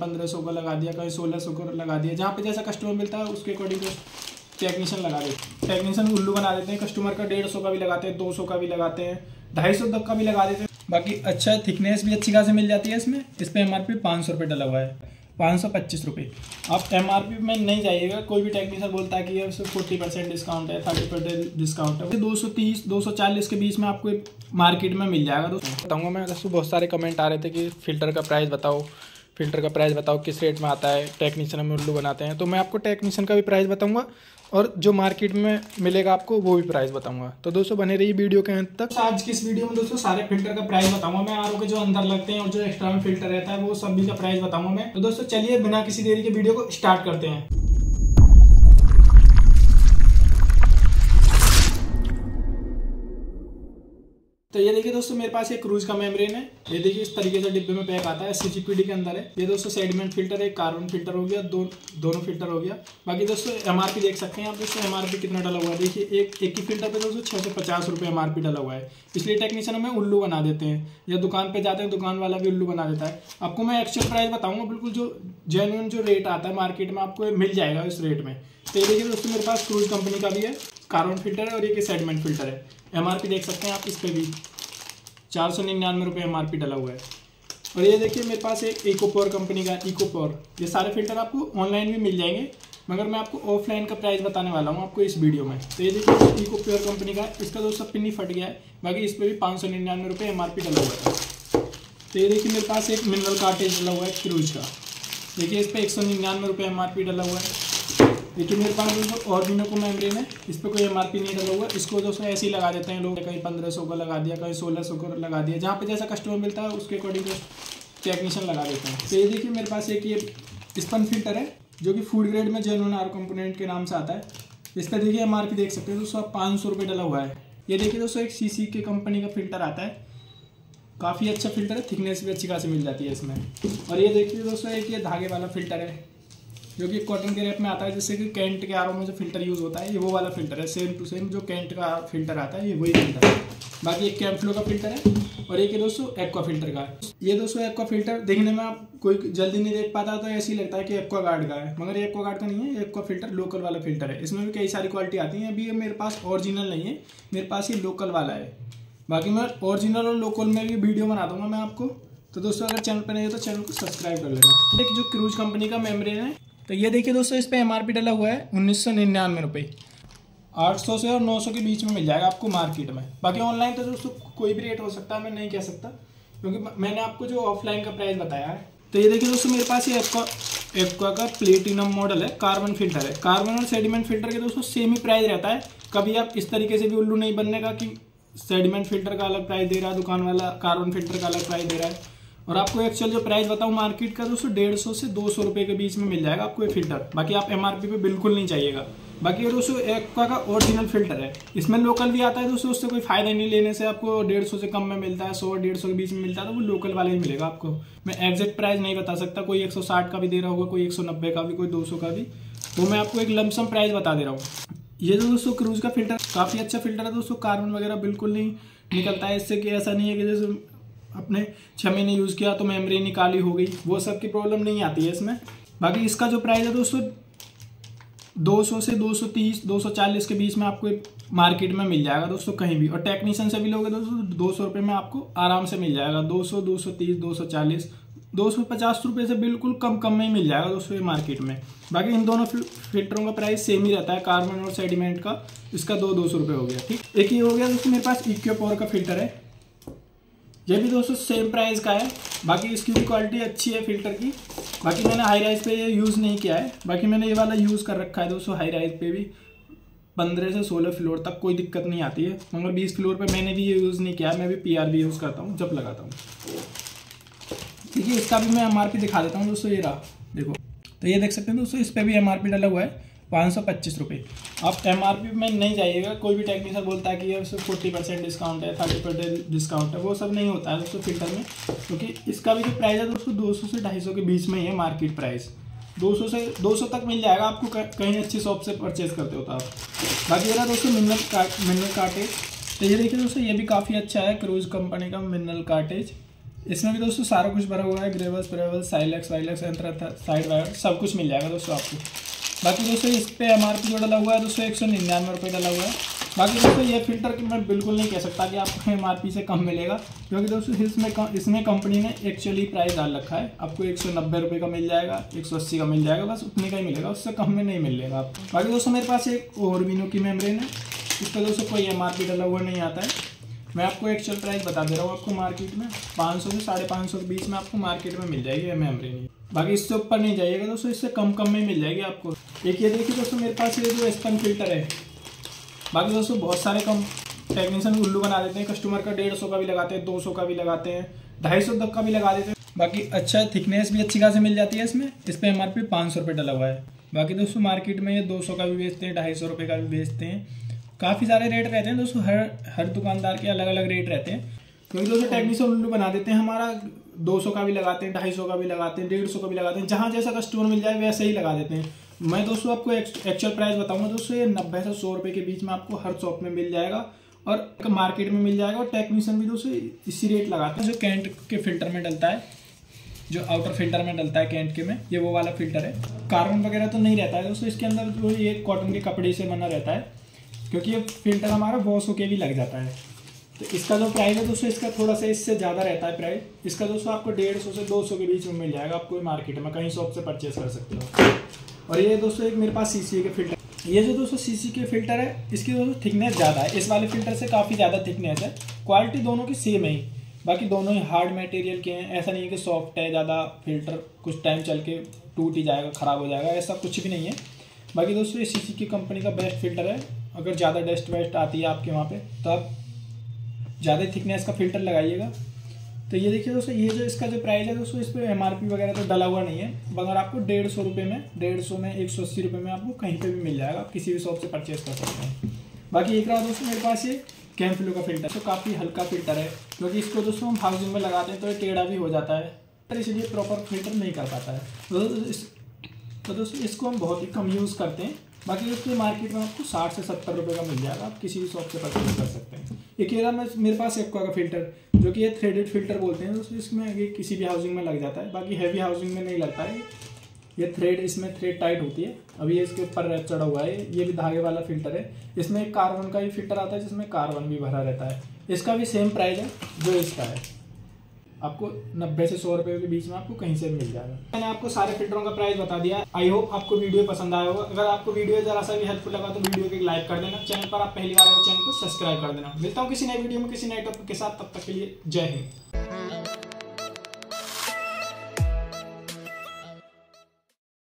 1500 का लगा दिया, कहीं 1600 का लगा दिया, जहाँ पे जैसा कस्टमर मिलता है उसके अकॉर्डिंग टेक्नीशियन लगा देते। टेक्नीशियन उल्लू बना देते हैं कस्टमर का, 150 का भी लगाते हैं, 200 का भी लगाते हैं, 250 तक का भी लगा देते हैं। बाकी अच्छा थिकनेस भी अच्छी खासी मिल जाती है इसमें। इस पर MRP 500 रुपये डला हुआ है, 525 रुपये। आप MRP में नहीं जाइएगा, कोई भी टेक्नीशियन बोलता है कि यार 40% डिस्काउंट है, 30% डिस्काउंट है, 230-240 के बीच में आपको मार्केट में मिल जाएगा। दोस्तों बताऊँगा मैं, दोस्तों बहुत सारे कमेंट आ रहे थे कि फ़िल्टर का प्राइस बताओ, फ़िल्टर का प्राइस बताओ किस रेट में आता है, टेक्नीशियन हम उल्लू बनाते हैं। तो मैं आपको टेक्नीशियन का भी प्राइस बताऊँगा और जो मार्केट में मिलेगा आपको वो भी प्राइस बताऊंगा। तो दोस्तों बने रहिए वीडियो के अंत तक। आज की इस वीडियो में दोस्तों सारे फिल्टर का प्राइस बताऊंगा मैं, आरओ के जो अंदर लगते हैं और जो एक्स्ट्रा में फिल्टर रहता है वो सभी का प्राइस बताऊंगा मैं। तो दोस्तों चलिए बिना किसी देरी के वीडियो को स्टार्ट करते हैं। तो ये देखिए दोस्तों, मेरे पास एक क्रूज का मेम्ब्रेन है। ये देखिए इस तरीके से डिब्बे में पैक आता है, CCPD के अंदर है। ये दोस्तों सेडिमेंट फिल्टर, एक कार्बन फिल्टर हो गया, दोनों फिल्टर हो गया। बाकी दोस्तों MRP देख सकते हैं आप, दोस्तों MRP कितना डला हुआ है। देखिए एक ही फिल्टर पे दोस्तों 650 रुपये MRP डला हुआ है। इसलिए टेक्नीशियन हमें उल्लू बना देते हैं, या दुकान पर जाते हैं दुकान वाला भी उल्लू बना देता है। आपको मैं एक्चुअल प्राइस बताऊँगा, बिल्कुल जो जेन्युइन जो रेट आता है मार्केट में आपको मिल जाएगा इस रेट में। तो ये देखिए दोस्तों मेरे पास क्रूज कंपनी का भी है, कार्बन फिल्टर है और एक सेडिमेंट फिल्टर है। MRP देख सकते हैं आप, इस पर भी 499 रुपये MRP डला हुआ है। और ये देखिए मेरे पास एक Eco Pure कंपनी का Eco Pure। ये सारे फिल्टर आपको ऑनलाइन भी मिल जाएंगे, मगर मैं आपको ऑफलाइन का प्राइस बताने वाला हूँ आपको इस वीडियो में। तो ये देखिए Eco Pure कंपनी का, इसका दोस्तों पिनी फट गया है। बाकी इस पर भी 599 रुपये MRP डला हुआ है। तो ये देखिए मेरे पास एक मिनरल कार्टेज डला हुआ है क्रूज का। देखिए इस पर 199 रुपये MRP डला हुआ है। देखिए मेरे पास दोस्तों और दिनों को मेम्ब्रेन है, इस पर कोई MRP नहीं डला हुआ। इसको दोस्तों ऐसे ही लगा देते हैं लोग, कहीं 1500 का लगा दिया, कहीं 1600 का लगा दिया, जहाँ पे जैसा कस्टमर मिलता है उसके अकॉर्डिंग टेक्नीशियन लगा देते हैं। तो ये देखिए मेरे पास एक ये स्पन फिल्टर है जो कि फूड ग्रेड में जेन्युइन RO कंपोनेंट के नाम से आता है। इस पर देखिए MRP देख सकते हैं दोस्तों आप, 500 रुपये डला हुआ है। ये देखिए दोस्तों एक CC के कंपनी का फिल्टर आता है, काफ़ी अच्छा फिल्टर है, थिकनेस भी अच्छी खासी मिल जाती है इसमें। और ये देखिए दोस्तों एक ये धागे वाला फिल्टर है जो कि कॉटन के रैप में आता है, जैसे कि कैंट के RO में जो फिल्टर यूज़ होता है ये वो वाला फिल्टर है, सेम टू सेम जो कैंट का फिल्टर आता है ये वही फिल्टर है। बाकी एक कैम्पफ्लो का फिल्टर है और एक है दोस्तों एक्वा फिल्टर का। ये दोस्तों एक्वा फिल्टर देखने में आप कोई जल्दी नहीं देख पाता तो ऐसे ही लगता है कि एक्वा गार्ड का है, मगर ये एक्वा गार्ड का नहीं है, ये एक्वा फिल्टर लोकल वाला फिल्टर है। इसमें भी कई सारी क्वालिटी आती है। अभी ये मेरे पास ओरिजिनल नहीं है, मेरे पास ये लोकल वाला है। बाकी मैं ओरिजिनल और लोकल में भी वीडियो बना दूंगा मैं आपको। तो दोस्तों अगर चैनल पर नहीं हो तो चैनल को सब्सक्राइब कर लेना। एक जो क्रूज कंपनी का मेम्ब्रेन है, तो ये देखिए दोस्तों इस पे MRP डला हुआ है 1999 रुपये। 800 से और 900 के बीच में मिल जाएगा आपको मार्केट में। बाकी ऑनलाइन तो दोस्तों कोई भी रेट हो सकता है, मैं नहीं कह सकता क्योंकि मैंने आपको जो ऑफलाइन का प्राइस बताया है। तो ये देखिए दोस्तों मेरे पास ये एक्वा का प्लेटिनम मॉडल है, कार्बन फिल्टर है। कार्बन और सेडिमेंट फिल्टर के दोस्तों सेम ही प्राइस रहता है। कभी आप इस तरीके से भी उल्लू नहीं बनने का कि सेडिमेंट फिल्टर का अलग प्राइस दे रहा है दुकान वाला, कार्बन फिल्टर का अलग प्राइस दे रहा है। और आपको एक्चुअल जो प्राइस बताऊँ मार्केट का दोस्तों 150 से 200 रुपये के बीच में मिल जाएगा आपको ये फिल्टर। बाकी आप MRP पे बिल्कुल नहीं चाहिएगा। बाकी ये दोस्तों एक्वा का ओरिजिनल फिल्टर है, इसमें लोकल भी आता है दोस्तों, उससे कोई फायदा नहीं लेने से। आपको 150 से कम में मिलता है, 100-150 के बीच में मिलता है, तो वो लोकल वाला ही मिलेगा आपको। मैं एग्जैक्ट प्राइस नहीं बता सकता, कोई 160 का भी दे रहा होगा, कोई 190 का भी, कोई 200 का भी, तो मैं आपको एक लमसम प्राइस बता दे रहा हूँ। ये जो दोस्तों क्रूज का फिल्टर काफ़ी अच्छा फिल्टर है दोस्तों, कार्बन वगैरह बिल्कुल नहीं निकलता है इससे। कि ऐसा नहीं है कि जैसे अपने 6 महीने यूज़ किया तो मेम्ब्रेन निकाली हो गई, वो सब की प्रॉब्लम नहीं आती है इसमें। बाकी इसका जो प्राइस है दोस्तों 200 से 230, 240 के बीच में आपको मार्केट में मिल जाएगा दोस्तों कहीं भी। और टेक्नीशियन से भी लोगे दोस्तों 200 रुपये में आपको आराम से मिल जाएगा। 200, 230, 240, 250 रुपये से बिल्कुल कम में ही मिल जाएगा दोस्तों ये मार्केट में। बाकी इन दोनों फिल्टरों का प्राइस सेम ही रहता है, कार्बन और सेडिमेंट का। इसका 200-200 रुपये हो गया, ठीक। एक ही हो गया दोस्तों मेरे पास Equavoer का फिल्टर है, ये भी दोस्तों सेम प्राइस का है। बाकी इसकी भी क्वालिटी अच्छी है फिल्टर की। बाकी मैंने हाई राइज पे ये यूज़ नहीं किया है, बाकी मैंने ये वाला यूज़ कर रखा है दोस्तों। हाई राइज पे भी 15 से 16 फ्लोर तक कोई दिक्कत नहीं आती है, मगर 20 फ्लोर पे मैंने भी ये यूज़ नहीं किया है। मैं भी PRB यूज़ करता हूँ जब लगाता हूँ, ठीक है। इसका भी मैं MRP दिखा देता हूँ दोस्तों। ये रहा, देखो, तो ये देख सकते हैं दोस्तों इस पर भी MRP डला हुआ है 525 रुपये। आप MRP में नहीं जाइएगा, कोई भी टेक्नीशियन बोलता है कि यार 40% डिस्काउंट है, 30% डिस्काउंट है, वो सब नहीं होता है दोस्तों फिल्टर में। क्योंकि इसका भी जो प्राइस है दोस्तों 200 से 250 के बीच में ही है मार्केट प्राइस। 200 से 200 तक मिल जाएगा आपको कहीं अच्छी शॉप से परचेज करते हो तो आप। बाकी रहा दोस्तों मिनरल कार्टेज। तो ये देखिए दोस्तों ये भी काफ़ी अच्छा है, क्रूज कंपनी का मिनरल कार्टेज। इसमें भी दोस्तों सारा कुछ भरा हुआ है, ग्रेवल्स प्रेवल्स साइलेक्स वाइलेक्स साइड वायर सब कुछ मिल जाएगा दोस्तों आपको। बाकी दोस्तों इस पर MRP जो डाला हुआ है दोस्तों 199 रुपये डाला हुआ है। बाकी दोस्तों ये फिल्टर की मैं बिल्कुल नहीं कह सकता कि आपको MRP से कम मिलेगा, क्योंकि दोस्तों इसमें कंपनी ने एक्चुअली प्राइस डाल रखा है। आपको 190 रुपये का मिल जाएगा, 180 का मिल जाएगा, बस उतने का ही मिलेगा, उससे कम में नहीं मिलेगा आपको। बाकी दोस्तों मेरे पास एक और विनो की मेम्ब्रेन है, इस पर दोस्तों कोई MRP डाला हुआ नहीं आता है। मैं आपको एक्चुअल प्राइस बता दे रहा हूँ, आपको मार्केट में 500 से 550 के बीच में आपको मार्केट में मिल जाएगी मेम्ब्रेन। बाकी इससे ऊपर नहीं जाइएगा दोस्तों, इससे कम में मिल जाएगी आपको। एक ये देखिए दोस्तों मेरे पास ये जो स्पन फिल्टर है। बाकी दोस्तों बहुत सारे कम टेक्नीशियन उल्लू बना देते हैं कस्टमर का, 150 का भी लगाते हैं, 200 का भी लगाते हैं, 250 तक का भी लगा देते हैं। बाकी अच्छा थिकनेस भी अच्छी खासी मिल जाती है इसमें। इस पर MRP 500 रुपये डाला हुआ है। बाकी दोस्तों मार्केट में ये 200 का भी बेचते हैं, 250 रुपये का भी बेचते हैं। काफ़ी सारे रेट रहते हैं दोस्तों, हर दुकानदार के अलग अलग रेट रहते हैं, क्योंकि दोस्तों टेक्नीशियन उल्लू बना देते हैं हमारा। 200 का भी लगाते हैं, 250 का भी लगाते हैं, 150 का भी लगाते हैं, जहाँ जैसा कस्टमर मिल जाए वैसे ही लगा देते हैं। मैं दोस्तों आपको एक्चुअल प्राइस बताऊँगा दोस्तों, ये 90 से 100 रुपये के बीच में आपको हर शॉप में मिल जाएगा और मार्केट में मिल जाएगा। और टेक्नीशियन भी दोस्तों इसी रेट लगाते हैं। जो कैंट के फिल्टर में डलता है, जो आउटर फिल्टर में डलता है कैंट के में, ये वो वाला फिल्टर है। कार्बन वगैरह तो नहीं रहता है दोस्तों इसके अंदर, जो ये कॉटन के कपड़े से बना रहता है, क्योंकि ये फिल्टर हमारा वॉश होके भी लग जाता है। तो इसका जो प्राइस है दोस्तों, इसका थोड़ा सा इससे ज़्यादा रहता है प्राइस। इसका दोस्तों आपको 150 से 200 के बीच में मिल जाएगा, आपको मार्केट में कहीं शॉप से परचेस कर सकते हो। और ये दोस्तों एक मेरे पास CC के फिल्टर, ये जो दोस्तों CC के फिल्टर है, इसकी दोस्तों थिकनेस ज़्यादा है, इस वाले फिल्टर से काफ़ी ज़्यादा थिकनेस है। क्वालिटी दोनों की सेम है, बाकी दोनों ही हार्ड मटेरियल के हैं। ऐसा नहीं है कि सॉफ्ट है ज़्यादा फिल्टर, कुछ टाइम चल के टूट ही जाएगा, ख़राब हो जाएगा, ऐसा कुछ भी नहीं है। बाकी दोस्तों ये CC की कंपनी का बेस्ट फिल्टर है। अगर ज़्यादा डस्ट वेस्ट आती है आपके वहाँ पे, तो आप ज़्यादा थिकनेस का फिल्टर लगाइएगा। तो ये देखिए दोस्तों, ये जो इसका जो प्राइस है दोस्तों, इस पर MRP वगैरह तो डला हुआ नहीं है, मगर आपको 150 रुपये में, 150 में, 180 रुपये में आपको कहीं पे भी मिल जाएगा। आप किसी भी शॉप से परचेस कर सकते हैं। बाकी एक रहा दोस्तों मेरे पास ये कैम्फलो का फिल्टर, तो काफ़ी हल्का फिल्टर है, क्योंकि इसको दोस्तों हम हाउसिंग में लगाते हैं तो ये टेढ़ा भी हो जाता है, इसलिए प्रॉपर फिल्टर नहीं कर पाता है। तो दोस्तों इसको हम बहुत ही कम यूज़ करते हैं। बाकी दोस्तों मार्केट में आपको 60 से 70 रुपये का मिल जाएगा, आप किसी भी शॉप से परचेज कर सकते हैं। एक एरा में मेरे पास एक्वा का फिल्टर, जो कि ये थ्रेडेड फिल्टर बोलते हैं दोस्तों, इसमें ये किसी भी हाउसिंग में लग जाता है। बाकी हैवी हाउसिंग में नहीं लगता है ये थ्रेड, इसमें थ्रेड टाइट होती है। अभी ये इसके ऊपर रैप चढ़ा हुआ है, ये भी धागे वाला फिल्टर है। इसमें एक कार्बन का ही फिल्टर आता है, जिसमें कार्बन भी भरा रहता है। इसका भी सेम प्राइस है जो इसका है, आपको 90 से 100 रुपये के बीच में आपको कहीं से मिल जाएगा। मैंने आपको सारे फिल्टरों का प्राइस बता दिया। आई होप आपको वीडियो पसंद आया होगा। अगर आपको वीडियो जरा सा भी हेल्पफुल लगा तो वीडियो को एक लाइक कर देना। चैनल पर आप पहली बार आए हो, चैनल को सब्सक्राइब कर देना। मिलता हूँ किसी नए वीडियो में किसी नए टॉपिक के साथ, तब तक के लिए जय हिंद।